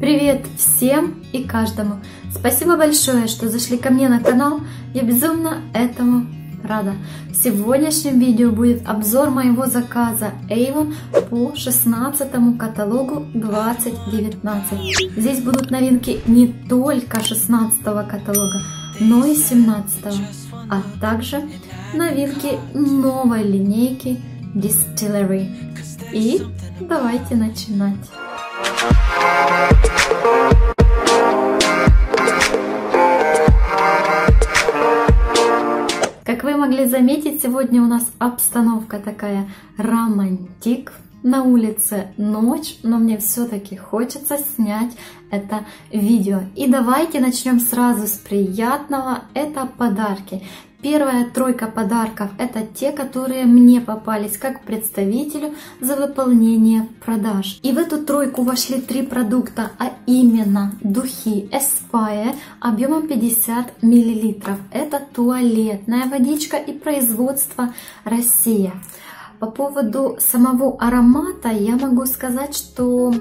Привет всем и каждому! Спасибо большое, что зашли ко мне на канал, я безумно этому рада. В сегодняшнем видео будет обзор моего заказа Avon по 16-му каталогу 2019. Здесь будут новинки не только 16-го каталога, но и 17-го, а также новинки новой линейки Distillery. И давайте начинать! Как вы могли заметить, сегодня у нас обстановка такая романтик. На улице ночь, но мне все-таки хочется снять это видео. И давайте начнем сразу с приятного. Это подарки. Первая тройка подарков – это те, которые мне попались как представителю за выполнение продаж. И в эту тройку вошли три продукта, а именно духи Espaye объемом 50 мл. Это туалетная водичка и производство Россия. По поводу самого аромата я могу сказать, что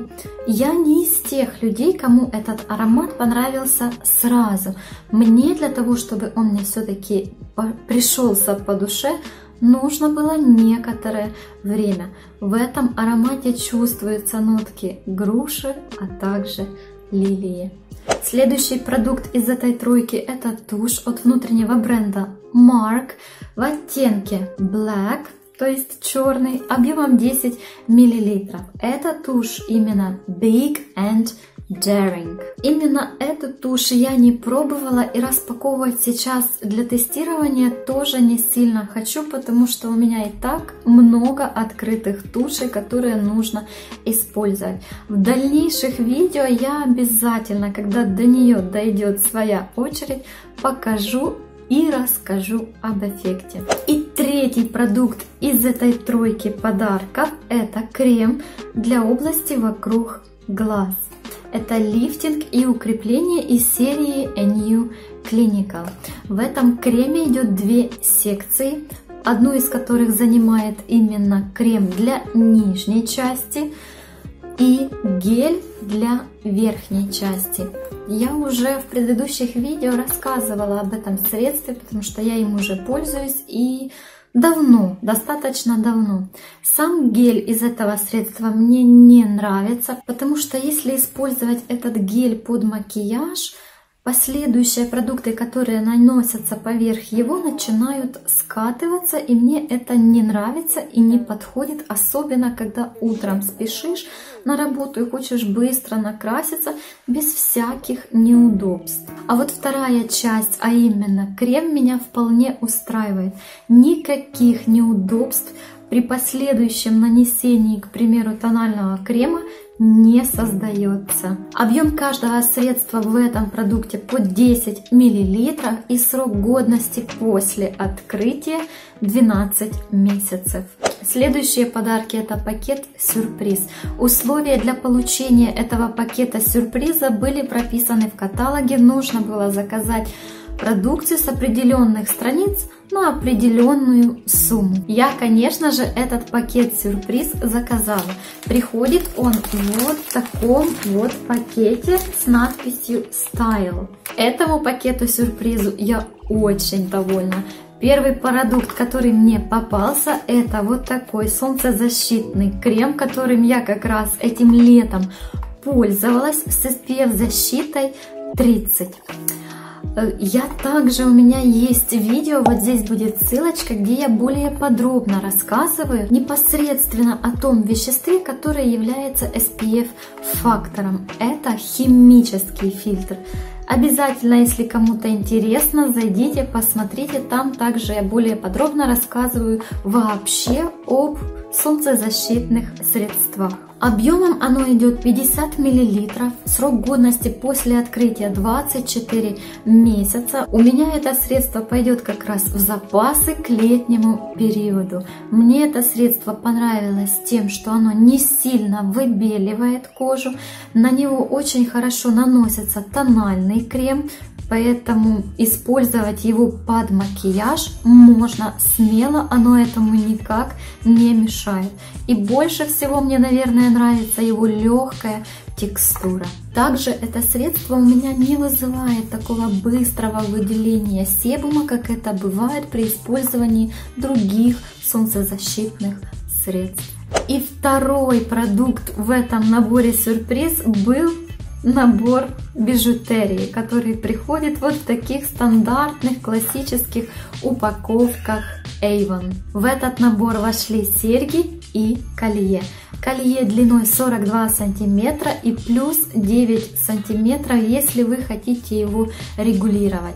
я не из тех людей, кому этот аромат понравился сразу. Мне для того, чтобы он мне все-таки пришелся по душе, нужно было некоторое время. В этом аромате чувствуются нотки груши, а также лилии. Следующий продукт из этой тройки – это тушь от внутреннего бренда Mark в оттенке Black, то есть черный, объемом 10 мл. Это тушь именно Big and Daring. Именно эту тушь я не пробовала и распаковывать сейчас для тестирования тоже не сильно хочу, потому что у меня и так много открытых тушей, которые нужно использовать. В дальнейших видео я обязательно, когда до нее дойдет своя очередь, покажу и расскажу об эффекте. И третий продукт из этой тройки подарков – это крем для области вокруг глаз. Это лифтинг и укрепление из серии ANEW Clinical. В этом креме идет две секции, одну из которых занимает именно крем для нижней части и гель для верхней части. Я уже в предыдущих видео рассказывала об этом средстве, потому что я им уже пользуюсь и давно, достаточно давно. Сам гель из этого средства мне не нравится, потому что если использовать этот гель под макияж, последующие продукты, которые наносятся поверх его, начинают скатываться, и мне это не нравится и не подходит, особенно когда утром спешишь на работу и хочешь быстро накраситься без всяких неудобств. А вот вторая часть, а именно крем, меня вполне устраивает. Никаких неудобств при последующем нанесении, к примеру, тонального крема не создается. Объем каждого средства в этом продукте по 10 мл и срок годности после открытия 12 месяцев. Следующие подарки – это пакет сюрприз. Условия для получения этого пакета сюрприза были прописаны в каталоге. Нужно было заказать продукцию с определенных страниц на определенную сумму. Я, конечно же, этот пакет-сюрприз заказала. Приходит он вот в таком вот пакете с надписью Style. Этому пакету-сюрпризу я очень довольна. Первый продукт, который мне попался, это вот такой солнцезащитный крем, которым я как раз этим летом пользовалась с SPF защитой 30. Я также, у меня есть видео, вот здесь будет ссылочка, где я более подробно рассказываю непосредственно о том веществе, которое является SPF-фактором. Это химический фильтр. Обязательно, если кому-то интересно, зайдите, посмотрите. Там также я более подробно рассказываю вообще об солнцезащитных средствах. Объемом оно идет 50 мл, срок годности после открытия 24 месяца. У меня это средство пойдет как раз в запасы к летнему периоду. Мне это средство понравилось тем, что оно не сильно выбеливает кожу, на него очень хорошо наносится тональный крем, поэтому использовать его под макияж можно смело, оно этому никак не мешает. И больше всего мне, наверное, нравится его легкая текстура. Также это средство у меня не вызывает такого быстрого выделения себума, как это бывает при использовании других солнцезащитных средств. И второй продукт в этом наборе сюрприз был набор бижутерии, который приходит вот в таких стандартных классических упаковках Avon. В этот набор вошли серьги и колье. Колье длиной 42 сантиметра и плюс 9 сантиметров, если вы хотите его регулировать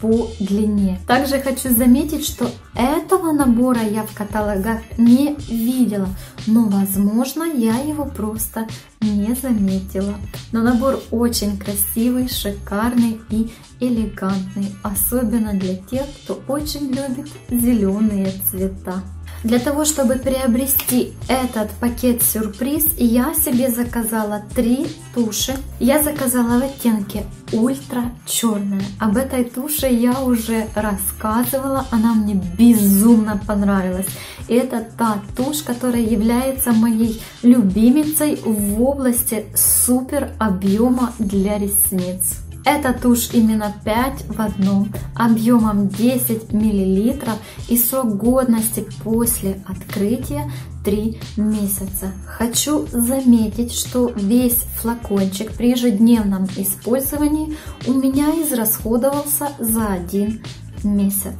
по длине. Также хочу заметить, что этого набора я в каталогах не видела, но возможно я его просто не заметила. Но набор очень красивый, шикарный и элегантный, особенно для тех, кто очень любит зеленые цвета. Для того, чтобы приобрести этот пакет-сюрприз, я себе заказала 3 туши. Я заказала в оттенке ультра черная. Об этой туше я уже рассказывала, она мне безумно понравилась. И это та тушь, которая является моей любимицей в области супер объема для ресниц. Эта тушь именно 5 в 1, объемом 10 мл и срок годности после открытия 3 месяца. Хочу заметить, что весь флакончик при ежедневном использовании у меня израсходовался за 1 месяц.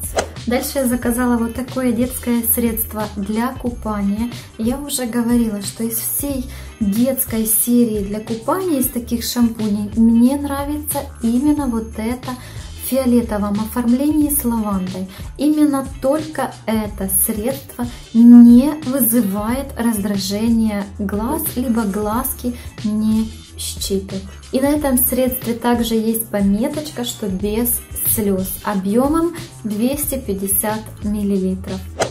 Дальше я заказала вот такое детское средство для купания. Я уже говорила, что из всей детской серии для купания, из таких шампуней, мне нравится именно вот это в фиолетовом оформлении с лавандой. Именно только это средство не вызывает раздражения глаз, либо глазки не щипят. И на этом средстве также есть пометочка, что без слез, объемом 250 мл.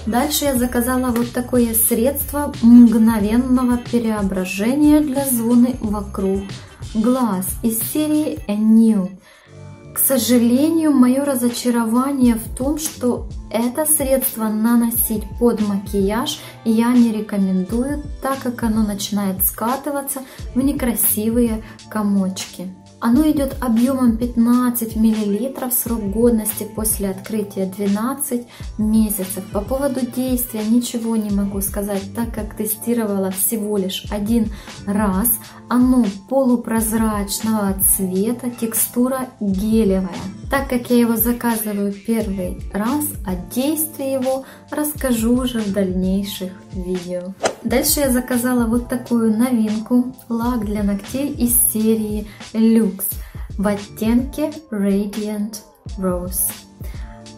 Дальше я заказала вот такое средство мгновенного преображения для зоны вокруг глаз из серии ANEW. К сожалению, мое разочарование в том, что это средство наносить под макияж я не рекомендую, так как оно начинает скатываться в некрасивые комочки. Оно идет объемом 15 мл, срок годности после открытия 12 месяцев. По поводу действия ничего не могу сказать, так как тестировала всего лишь 1 раз. Оно полупрозрачного цвета, текстура гелевая. Так как я его заказываю 1 раз, о действии его расскажу уже в дальнейших видео. Дальше я заказала вот такую новинку, лак для ногтей из серии Luxe в оттенке Radiant Rose.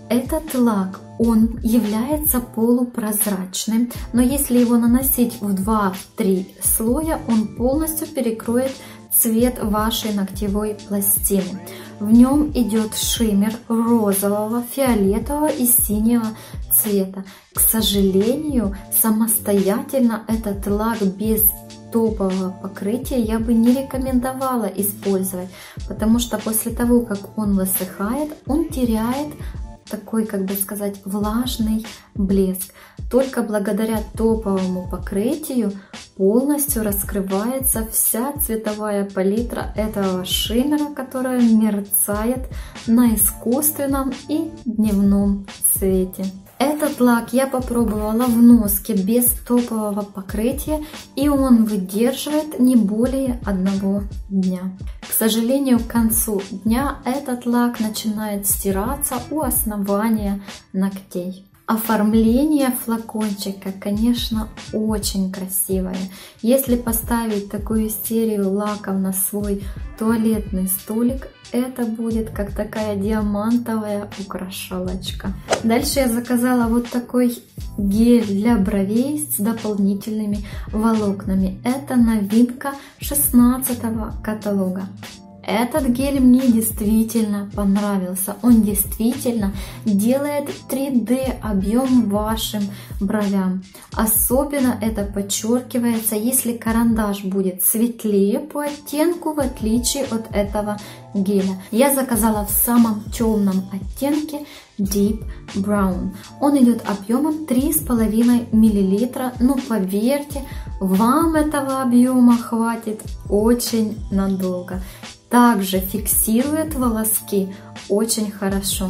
Этот лак, он является полупрозрачным, но если его наносить в 2-3 слоя, он полностью перекроет цвет вашей ногтевой пластины. В нем идет шиммер розового, фиолетового и синего цвета. К сожалению, самостоятельно этот лак без топового покрытия я бы не рекомендовала использовать, потому что после того, как он высыхает, он теряет такой, как бы сказать, влажный блеск. Только благодаря топовому покрытию полностью раскрывается вся цветовая палитра этого шиммера, которая мерцает на искусственном и дневном свете. Этот лак я попробовала в носке без топового покрытия, и он выдерживает не более 1 дня. К сожалению, к концу дня этот лак начинает стираться у основания ногтей. Оформление флакончика, конечно, очень красивое. Если поставить такую серию лаков на свой туалетный столик, это будет как такая диамантовая украшалочка. Дальше я заказала вот такой гель для бровей с дополнительными волокнами. Это новинка 16-го каталога. Этот гель мне действительно понравился. Он действительно делает 3D объем вашим бровям. Особенно это подчеркивается, если карандаш будет светлее по оттенку, в отличие от этого геля. Я заказала в самом темном оттенке Deep Brown. Он идет объемом 3,5 мл, но поверьте, вам этого объема хватит очень надолго. Также фиксирует волоски очень хорошо.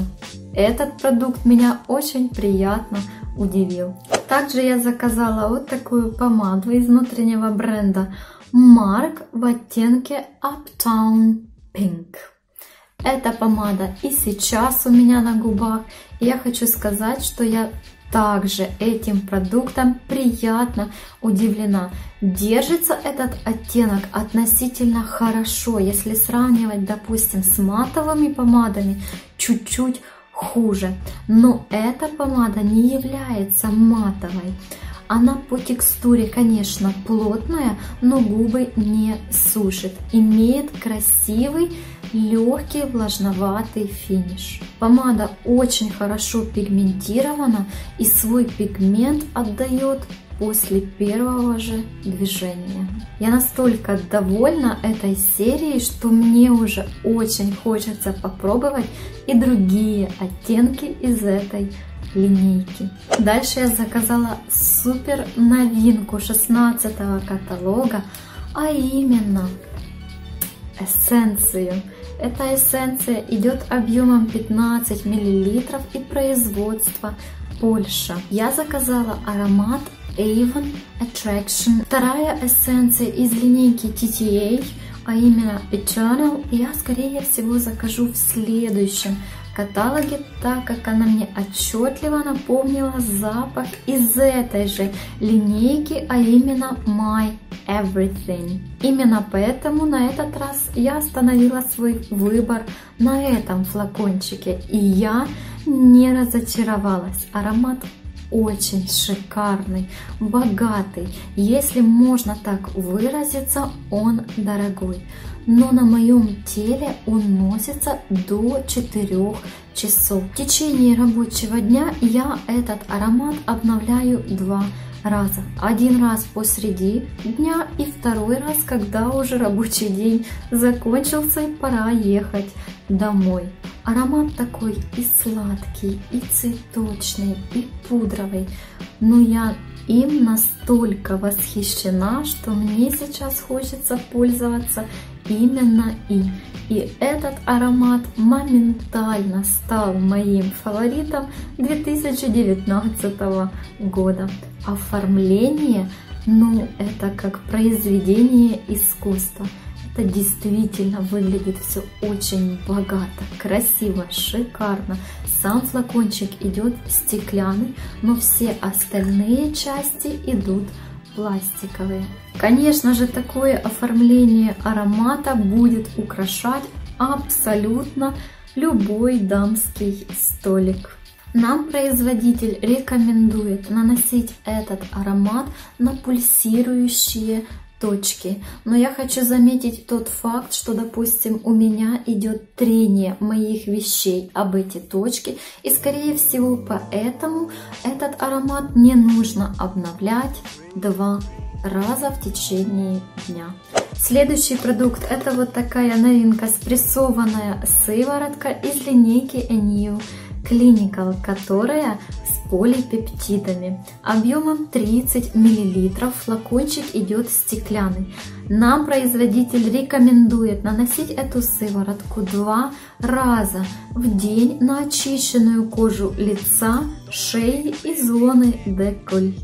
Этот продукт меня очень приятно удивил. Также я заказала вот такую помаду из внутреннего бренда Mark в оттенке Uptown Pink. Эта помада и сейчас у меня на губах. Я хочу сказать, что я также этим продуктом приятно удивлена. Держится этот оттенок относительно хорошо. Если сравнивать, допустим, с матовыми помадами, чуть-чуть хуже. Но эта помада не является матовой. Она по текстуре, конечно, плотная, но губы не сушит. Имеет красивый, легкий, влажноватый финиш. Помада очень хорошо пигментирована и свой пигмент отдает после первого же движения. Я настолько довольна этой серией, что мне уже очень хочется попробовать и другие оттенки из этой линейки. Дальше я заказала супер новинку 16-го каталога, а именно эссенцию. Эта эссенция идет объемом 15 мл и производство Польша. Я заказала аромат Avon Attraction. Вторая эссенция из линейки TTA, а именно Eternal, я скорее всего закажу в следующем каталоге, так как она мне отчетливо напомнила запах из этой же линейки, а именно My Everything. Именно поэтому на этот раз я остановила свой выбор на этом флакончике, и я не разочаровалась. Аромат очень шикарный, богатый, если можно так выразиться, он дорогой. Но на моем теле он носится до 4 часов. В течение рабочего дня я этот аромат обновляю 2 раза. Один раз посреди дня и второй раз, когда уже рабочий день закончился и пора ехать домой. Аромат такой и сладкий, и цветочный, и пудровый. Но я им настолько восхищена, что мне сейчас хочется пользоваться именно им. И этот аромат моментально стал моим фаворитом 2019 года. Оформление, ну это как произведение искусства. Это действительно выглядит все очень богато, красиво, шикарно. Сам флакончик идет стеклянный, но все остальные части идут пластиковые. Конечно же, такое оформление аромата будет украшать абсолютно любой дамский столик. Нам производитель рекомендует наносить этот аромат на пульсирующие точки. Но я хочу заметить тот факт, что, допустим, у меня идет трение моих вещей об эти точки, и, скорее всего, поэтому этот аромат не нужно обновлять 2 раза в течение дня. Следующий продукт — это вот такая новинка, спрессованная сыворотка из линейки ANEW Clinical, которая с полипептидами, объемом 30 мл, флакончик идет стеклянный. Нам производитель рекомендует наносить эту сыворотку 2 раза в день на очищенную кожу лица, шеи и зоны декольте.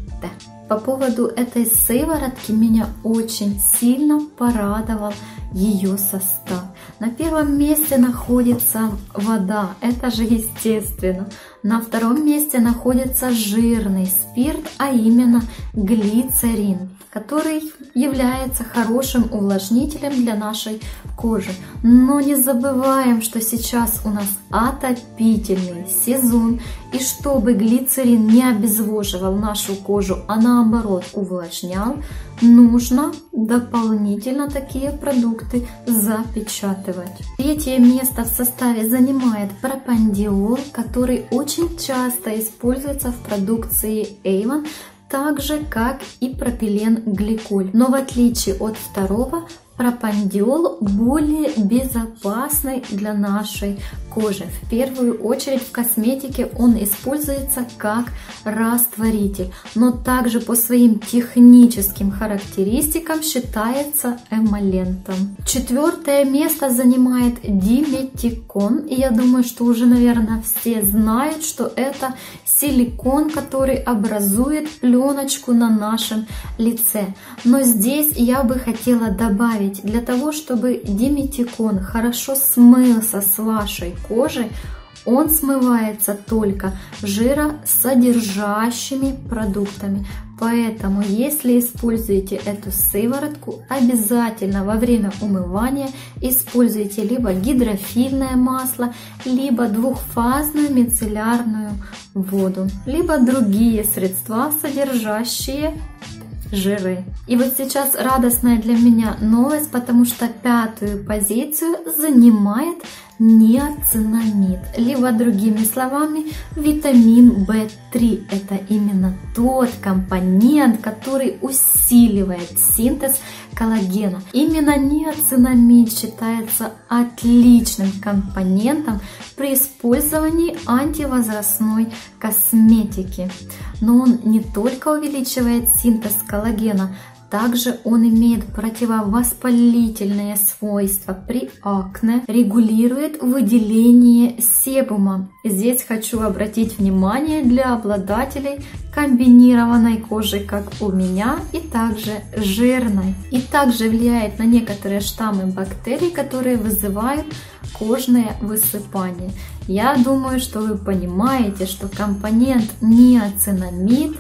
По поводу этой сыворотки меня очень сильно порадовал ее состав. На первом месте находится вода, это же естественно. На втором месте находится жирный спирт, а именно глицерин. который является хорошим увлажнителем для нашей кожи. Но не забываем, что сейчас у нас отопительный сезон, и чтобы глицерин не обезвоживал нашу кожу, а наоборот увлажнял, нужно дополнительно такие продукты запечатывать. Третье место в составе занимает пропандиол, который очень часто используется в продукции Avon, так же как и пропиленгликоль. Но в отличие от второго, пропандиол более безопасный для нашей кожи. В первую очередь в косметике он используется как растворитель, но также по своим техническим характеристикам считается эмолентом. Четвертое место занимает диметикон. И я думаю, что уже, наверное, все знают, что это силикон, который образует пленочку на нашем лице. Но здесь я бы хотела добавить, для того, чтобы диметикон хорошо смылся с вашей кожи, он смывается только жиросодержащими продуктами. Поэтому, если используете эту сыворотку, обязательно во время умывания используйте либо гидрофильное масло, либо двухфазную мицеллярную воду, либо другие средства, содержащие жиры. И вот сейчас радостная для меня новость, потому что пятую позицию занимает неоцинамид, либо другими словами витамин В3. Это именно тот компонент, который усиливает синтез коллагена. Именно неоцинамид считается отличным компонентом при использовании антивозрастной косметики. Но он не только увеличивает синтез коллагена, также он имеет противовоспалительные свойства при акне, регулирует выделение себума. Здесь хочу обратить внимание для обладателей комбинированной кожи, как у меня, и также жирной. И также влияет на некоторые штаммы бактерий, которые вызывают кожные высыпания. Я думаю, что вы понимаете, что компонент неоцинамид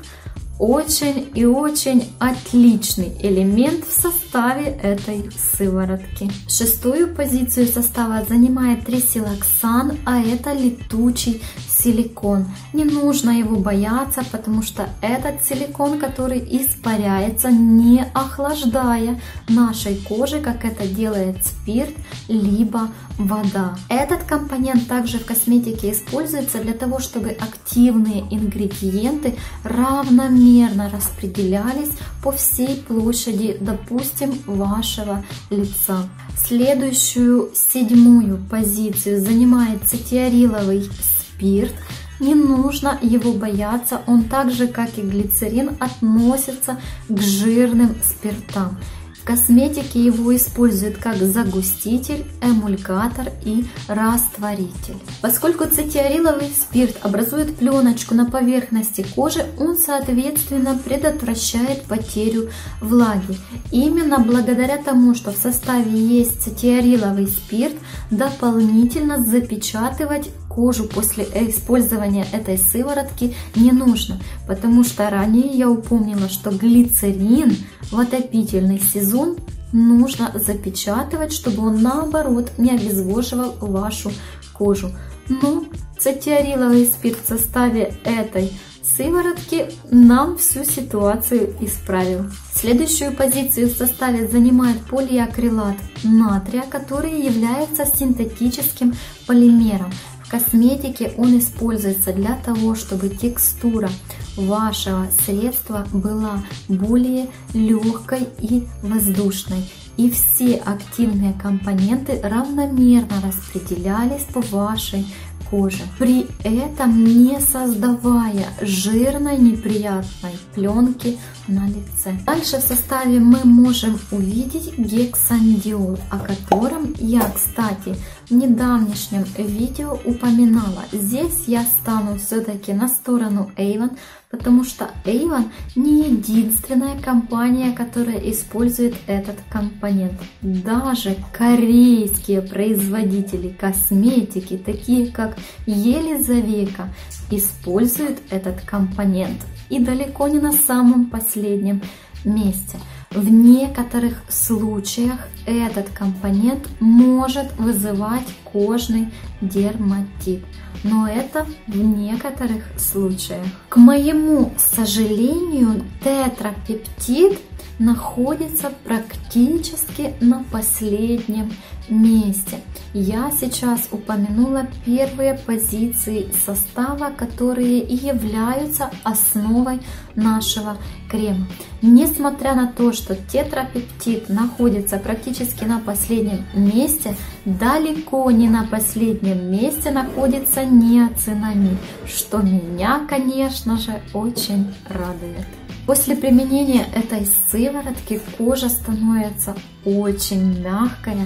очень и очень отличный элемент в составе этой сыворотки. Шестую позицию состава занимает тресилоксан, а это летучий силикон. Не нужно его бояться, потому что этот силикон, который испаряется, не охлаждая нашей кожи, как это делает спирт, либо вода. Этот компонент также в косметике используется для того, чтобы активные ингредиенты равномерно распределялись по всей площади, допустим, вашего лица. Следующую, седьмую позицию занимает цитиариловый спирт. Не нужно его бояться, он так же, как и глицерин, относится к жирным спиртам. В косметике его используют как загуститель, эмульгатор и растворитель. Поскольку цитиариловый спирт образует пленочку на поверхности кожи, он, соответственно, предотвращает потерю влаги. Именно благодаря тому, что в составе есть цитиариловый спирт, дополнительно запечатывать кожу после использования этой сыворотки не нужно, потому что ранее я упомнила, что глицерин в отопительный сезон нужно запечатывать, чтобы он наоборот не обезвоживал вашу кожу. Но цитиариловый спирт в составе этой сыворотки нам всю ситуацию исправил. Следующую позицию в составе занимает полиакрилат натрия, который является синтетическим полимером. В косметике он используется для того, чтобы текстура вашего средства была более легкой и воздушной, и все активные компоненты равномерно распределялись по вашей коже, при этом не создавая жирной неприятной пленки на лице. Дальше в составе мы можем увидеть гександиол, о котором я, кстати, в недавнешнем видео упоминала. Здесь я стану все-таки на сторону Avon, потому что Avon не единственная компания, которая использует этот компонент. Даже корейские производители косметики, такие как Елизавека, используют этот компонент. И далеко не на самом последнем месте. В некоторых случаях этот компонент может вызывать кожный дерматит, но это в некоторых случаях. К моему сожалению, тетрапептид находится практически на последнем месте. Я сейчас упомянула первые позиции состава, которые и являются основой нашего крема. Несмотря на то, что тетрапептид находится практически на последнем месте, далеко не на последнем месте находится неоцинамид, что меня, конечно же, очень радует. После применения этой сыворотки кожа становится очень мягкая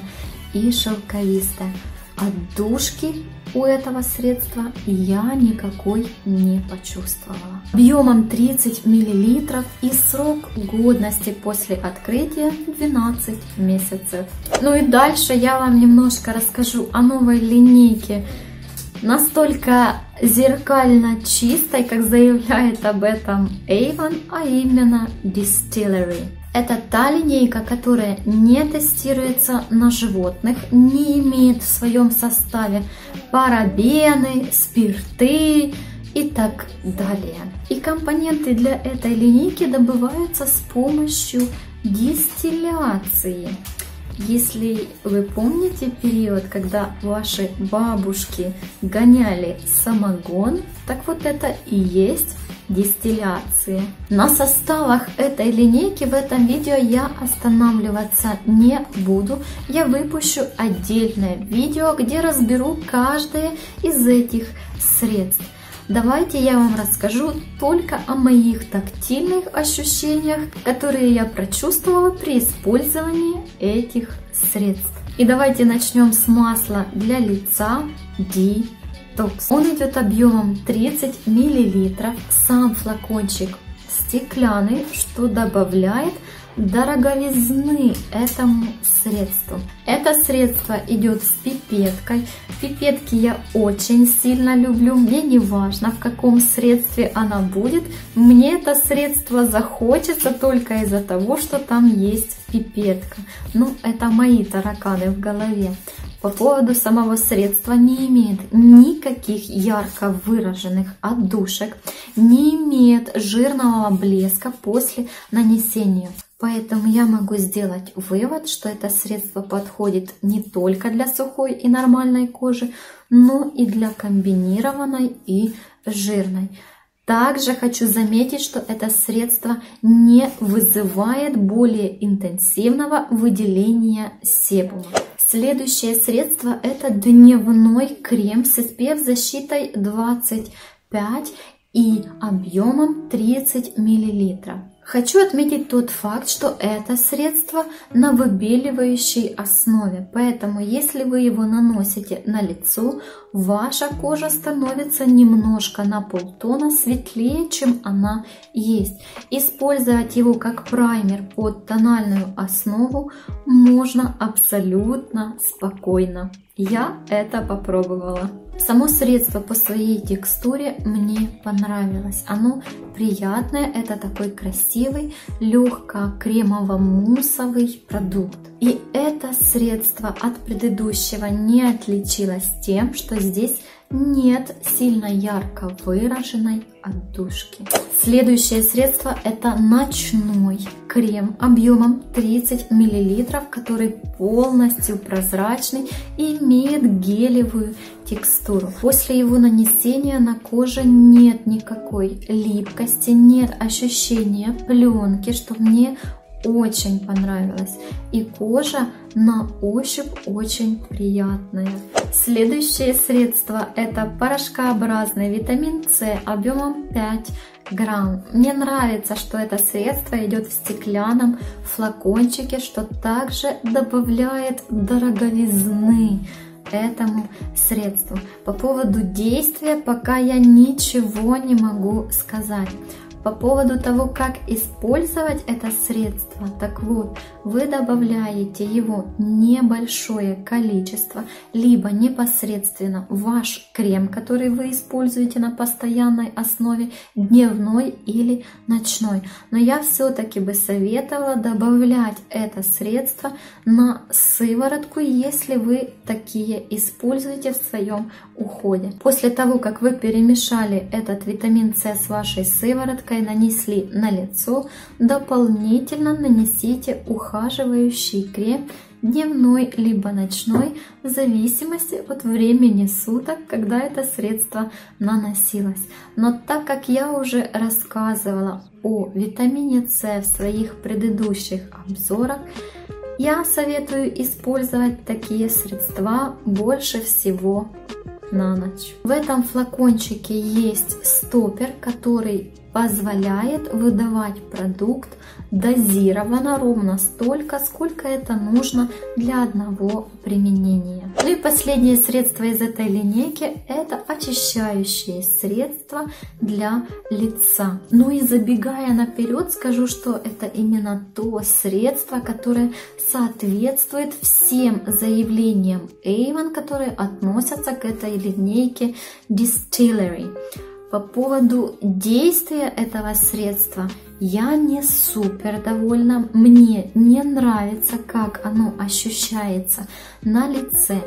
и шелковистая. Отдушки у этого средства я никакой не почувствовала. Объемом 30 мл и срок годности после открытия 12 месяцев. Ну и дальше я вам немножко расскажу о новой линейке. Настолько зеркально чистой, как заявляет об этом Avon, а именно Distillery. Это та линейка, которая не тестируется на животных, не имеет в своем составе парабены, спирты и так далее. И компоненты для этой линейки добываются с помощью дистилляции. Если вы помните период, когда ваши бабушки гоняли самогон, так вот это и есть дистилляция. На составах этой линейки в этом видео я останавливаться не буду. Я выпущу отдельное видео, где разберу каждое из этих средств. Давайте я вам расскажу только о моих тактильных ощущениях, которые я прочувствовала при использовании этих средств. И давайте начнем с масла для лица Detox. Он идет объемом 30 мл, сам флакончик стеклянный, что добавляет дороговизны этому средству. Это средство идет с пипеткой. Пипетки я очень сильно люблю. Мне не важно, в каком средстве она будет. Мне это средство захочется только из-за того, что там есть пипетка. Ну, это мои тараканы в голове. По поводу самого средства: не имеет никаких ярко выраженных отдушек, не имеет жирного блеска после нанесения. Поэтому я могу сделать вывод, что это средство подходит не только для сухой и нормальной кожи, но и для комбинированной и жирной. Также хочу заметить, что это средство не вызывает более интенсивного выделения себума. Следующее средство – это дневной крем с SPF защитой 25 и объемом 30 мл. Хочу отметить тот факт, что это средство на выбеливающей основе, поэтому если вы его наносите на лицо, ваша кожа становится немножко на полтона светлее, чем она есть. Использовать его как праймер под тональную основу можно абсолютно спокойно. Я это попробовала. Само средство по своей текстуре мне понравилось. Оно приятное, это такой красивый, легко-кремово-муссовый продукт. И это средство от предыдущего не отличилось тем, что здесь нет сильно ярко выраженной отдушки. Следующее средство – это ночной крем объемом 30 мл, который полностью прозрачный и имеет гелевую текстуру. После его нанесения на коже нет никакой липкости, нет ощущения пленки, что мне очень понравилось. И кожа на ощупь очень приятная. Следующее средство – это порошкообразный витамин С объемом 5 грамм. Мне нравится, что это средство идет в стеклянном флакончике, что также добавляет дороговизны этому средству. По поводу действия пока я ничего не могу сказать. По поводу того, как использовать это средство, так вот, вы добавляете его небольшое количество, либо непосредственно в ваш крем, который вы используете на постоянной основе, дневной или ночной. Но я все-таки бы советовала добавлять это средство на сыворотку, если вы такие используете в своем уходе. После того, как вы перемешали этот витамин С с вашей сывороткой, нанесли на лицо, дополнительно нанесите ухаживающий крем, дневной либо ночной, в зависимости от времени суток, когда это средство наносилось. Но так как я уже рассказывала о витамине С в своих предыдущих обзорах, я советую использовать такие средства больше всего на ночь. В этом флакончике есть стопер, который позволяет выдавать продукт дозированно ровно столько, сколько это нужно для одного применения. Ну и последнее средство из этой линейки – это очищающие средства для лица. Ну и забегая наперед, скажу, что это именно то средство, которое соответствует всем заявлениям Avon, которые относятся к этой линейке Distillery. По поводу действия этого средства я не супер довольна, мне не нравится, как оно ощущается на лице,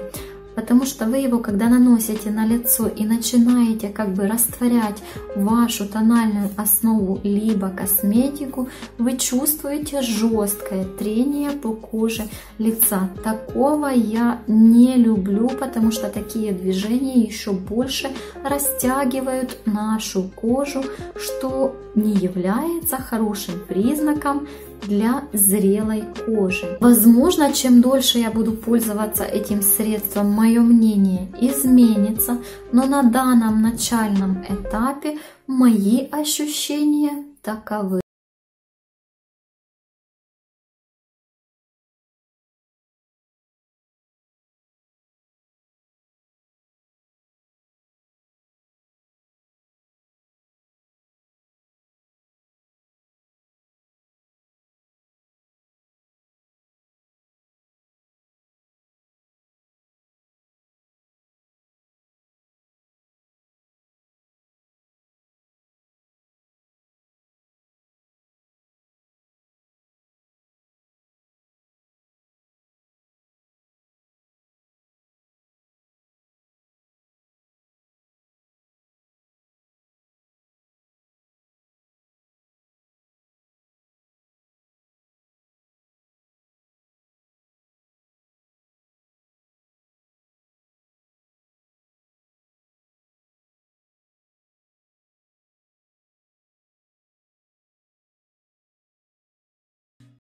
потому что вы его, когда наносите на лицо и начинаете как бы растворять вашу тональную основу либо косметику, вы чувствуете жесткое трение по коже лица. Такого я не люблю, потому что такие движения еще больше растягивают нашу кожу, что не является хорошим признаком для зрелой кожи. Возможно, чем дольше я буду пользоваться этим средством, мое мнение изменится, но на данном начальном этапе мои ощущения таковы.